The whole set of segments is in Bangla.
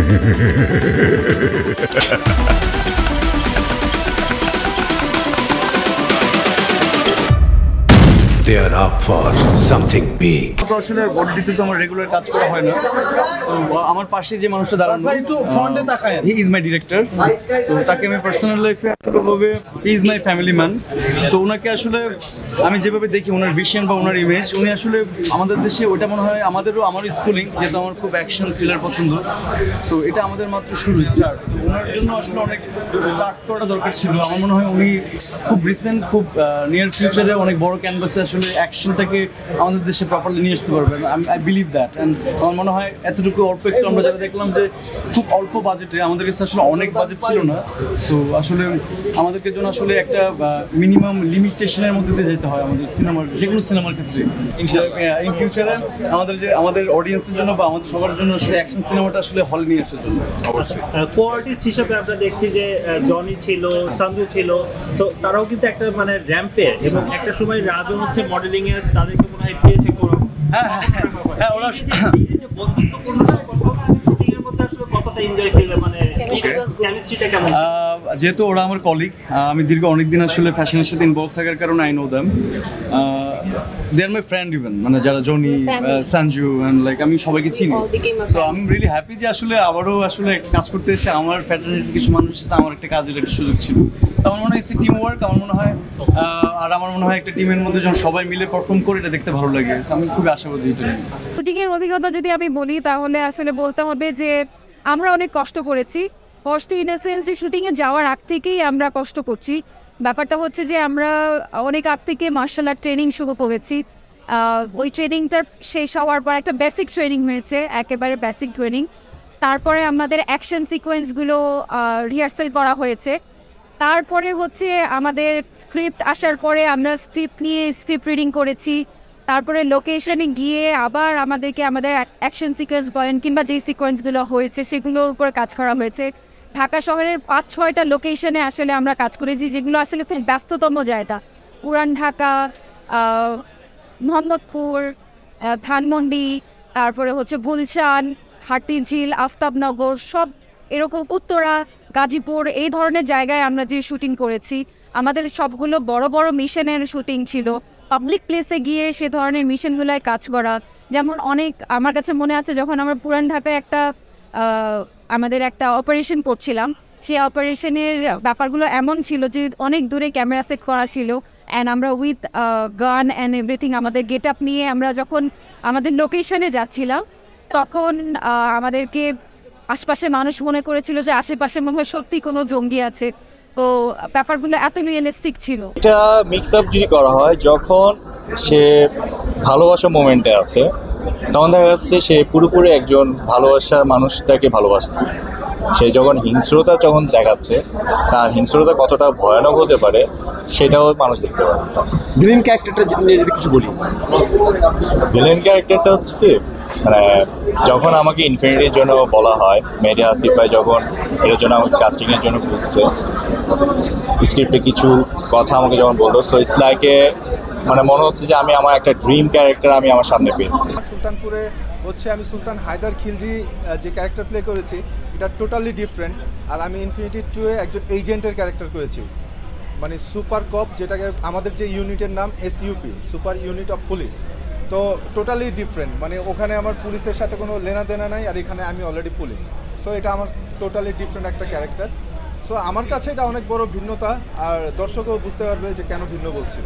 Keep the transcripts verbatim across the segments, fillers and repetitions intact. They're up for something big. He is my director. He is my family man. So, I vision and image. Our schooling, action thriller. So, it's our start. Start recent, near future, action take on the properly near I believe that. And on Monohai at the Alpo budget, Amanda budget Chilona. So actually Amanda Kajon act minimum limitation and cinema cinema country. In future, another audience action cinema actually hall near Johnny Chilo, Sandu Chilo. So Taroki actor man a rampage. Actor Shumai Rajo modeling এর তাদেরকে মনে হয় পেয়েছে কোন হ্যাঁ হ্যাঁ ওরা এই যে বন্ধুত্বপূর্ণ কথা শুটিং এর মধ্যে আসলে কতটা এনজয় করলে মানে কেমিস্ট্রিটা কেমন যেহেতু ওরা আমার কলিগ আমি দীর্ঘ অনেক দিন আসলে ফ্যাশনের সাথে ইনভলভ থাকার কারণে I know them they are my friend even মানে যারা জনি সঞ্জু এন্ড লাইক আমি সবাইকে চিনি so I am really happy যে আসলে আবারো আসলে কাজ করতে এসে আমার ফ্যাটারনিটির কিছু মানুষের সাথে আমার একটা কাজের একটা সুযোগ ছিল আমার মনে হয় এই টিম ওয়ার্ক আমার মনে হয় আর আমার মনে হয় একটা টিমের মধ্যে যখন সবাই মিলে পারফর্ম করে এটা দেখতে ভালো লাগে আমি খুব আশাবাদী এটা শুটিং এর অভিজ্ঞতা যদি আমি বলি তাহলে আসলে বলতে হবে যে আমরা অনেক কষ্ট করেছি কষ্ট ইন আ সেন্স শুটিং এ যাওয়ার আগ থেকেই আমরা কষ্ট করছি ব্যাপারটা হচ্ছে যে আমরা অনেক আগ থেকে মার্শাল আর্ট ট্রেনিং শুরু করেছি ওই ট্রেনিংটার শেষ হওয়ার পর একটা বেসিক ট্রেনিং হয়েছে একেবারে বেসিক ট্রেনিং তারপরে আমাদের অ্যাকশন সিকোয়েন্সগুলো রিহার্সাল করা হয়েছে তারপরে হচ্ছে আমাদের স্ক্রিপ্ট আসার পরে আমরা স্ক্রিপ্ট নিয়ে স্ক্রিপ্ট রিডিং করেছি তারপরে লোকেশনে গিয়ে আবার আমাদেরকে আমাদের অ্যাকশন সিকোয়েন্স বলেন কিংবা যে সিকোয়েন্সগুলো হয়েছে সেগুলোর উপর কাজ করা হয়েছে ঢাকা শহরের পাঁচ ছয়টা লোকেশনে আসলে আমরা কাজ করেছি যেগুলো আসলে খুব ব্যস্ততম জায়গা পুরান ঢাকা মোহাম্মদপুর ধানমন্ডি তারপরে হচ্ছে গুলশান হাতিঝিল আফতাবনগর সব এরকম উত্তরা গাজীপুর এই ধরনের জায়গায় আমরা যে শুটিং করেছি আমাদের সবগুলো বড় বড় মিশনের শুটিং ছিল পাবলিক প্লেসে গিয়ে সে ধরনের মিশনগুলোয় কাজ করা যেমন অনেক আমার কাছে মনে আছে যখন আমরা পুরান ঢাকায় একটা আমাদের একটা অপারেশন করছিলাম সেই অপারেশনের ব্যাপারগুলো এমন ছিল যে অনেক দূরে ক্যামেরা সেট করা ছিল অ্যান্ড আমরা উইথ গান অ্যান্ড এভরিথিং আমাদের গেট আপ নিয়ে আমরা যখন আমাদের লোকেশনে যাচ্ছিলাম তখন আমাদেরকে আশেপাশে মানুষ মনে করেছিল যে আশেপাশে মনে হয় সত্যি কোনো জঙ্গি আছে তো ব্যাপারগুলো এত রিয়েলিস্টিক ছিল এটা মিক্স আপ যদি করা হয় যখন সে ভালোবাসা মোমেন্টে আছে তখন দেখা যাচ্ছে সে পুরোপুরি একজন ভালোবাসার মানুষটাকে ভালোবাসতেছে সে যখন হিংস্রতা যখন দেখাচ্ছে তার হিংস্রতা কতটা ভয়ানক হতে পারে সেটাও মানুষ দেখতে পারে ভিলেন ক্যারেক্টারটা নিয়ে যদি কিছু বলি ভিলেন ক্যারেক্টারটা হচ্ছে কি মানে যখন আমাকে ইনফিনিটির জন্য বলা হয় মেয়েরা আসিফ ভাই যখন এর জন্য আমাকে কাস্টিংয়ের জন্য বলছে স্ক্রিপ্টে কিছু কথা আমাকে যখন বললো সো ইটস লাইক এ মানে মনে হচ্ছে যে আমি আমার একটা ড্রিম ক্যারেক্টার আমি আমার সামনে পেয়েছি সুলতানপুরে হচ্ছে আমি সুলতান হায়দার খিলজি যে ক্যারেক্টার প্লে করেছি এটা টোটালি ডিফারেন্ট আর আমি ইনফিনিটি টু এ একজন এজেন্টের ক্যারেক্টার করেছি মানে সুপার কপ যেটাকে আমাদের যে ইউনিটের নাম SUP super unit of police তো টোটালি ডিফারেন্ট মানে ওখানে আমার পুলিশের সাথে কোনো লেনা দেনা নাই আর এখানে আমি অলরেডি পুলিশ সো এটা আমার টোটালি ডিফারেন্ট একটা ক্যারেক্টার সো আমার কাছে এটা অনেক বড় ভিন্নতা আর দর্শকও বুঝতে পারবে যে কেন ভিন্ন বলছি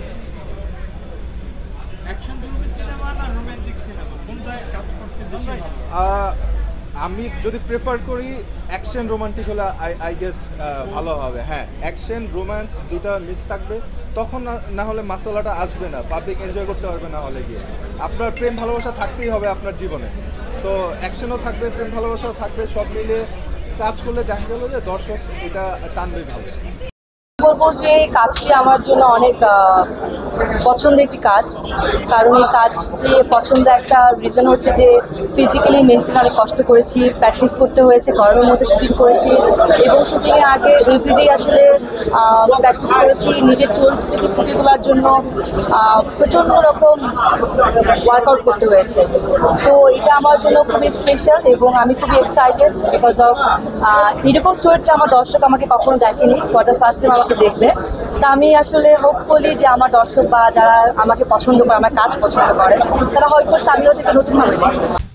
আমি যদি প্রেফার করি অ্যাকশন রোমান্টিক হলে আই গেস ভালো হবে হ্যাঁ অ্যাকশন রোম্যান্স দুটা মিক্স থাকবে তখন না হলে মশলাটা আসবে না পাবলিক এনজয় করতে পারবে না হলে গিয়ে আপনার প্রেম ভালোবাসা থাকতেই হবে আপনার জীবনে সো অ্যাকশনও থাকবে প্রেম ভালোবাসাও থাকবে সব মিলে কাজ করলে দেখা গেল যে দর্শক এটা টানবে ভালো বলবো যে কাজটি আমার জন্য অনেক পছন্দের একটি কাজ। কারণ এই কাজটি পছন্দের একটা রিজন হচ্ছে যে ফিজিক্যালি মেন্টালি অনেক কষ্ট করেছি, প্র্যাকটিস করতে হয়েছে, গরমের মধ্যে শুটিং করেছি এবং শুটিংয়ের আগে এভরিডে আসলে প্র্যাকটিস করেছি নিজের চরিত্রটিকে ফুটিয়ে তোলার জন্য। প্রচণ্ড রকম ওয়ার্কআউট করতে হয়েছে, তো এটা আমার জন্য খুবই স্পেশাল এবং আমি খুবই এক্সাইটেড বিকজ অফ এরকম চরিত্র আমার দর্শক আমাকে কখনো দেখেনি, ফর দ্য ফার্স্ট টাইম আমাকে দেখবে। তা আমি আসলে হোপফুলি যে আমার দর্শক বা যারা আমাকে পছন্দ করে, আমার কাজ পছন্দ করে, তারা হয়তো সামিও থেকে নতুনভাবে দেখবে।